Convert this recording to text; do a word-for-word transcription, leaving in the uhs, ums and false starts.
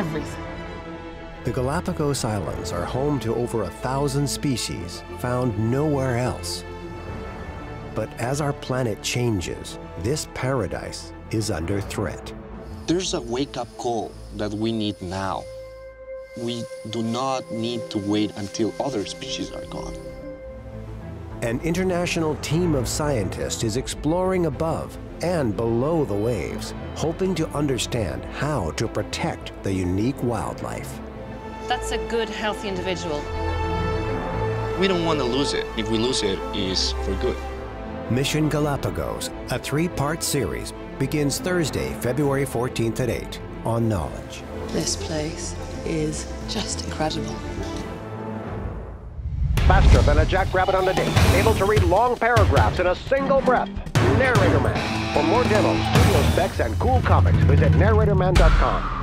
everything. The Galapagos Islands are home to over a thousand species found nowhere else. But as our planet changes, this paradise is under threat. There's a wake-up call that we need now. We do not need to wait until other species are gone. An international team of scientists is exploring above and below the waves, hoping to understand how to protect the unique wildlife. That's a good, healthy individual. We don't want to lose it. If we lose it, it's for good. Mission Galapagos, a three-part series, begins Thursday, February fourteenth at eight on Knowledge. This place is just incredible. Faster than a jackrabbit on the date, able to read long paragraphs in a single breath. Narrator Man. For more demos, studio specs, and cool comics, visit narrator man dot com.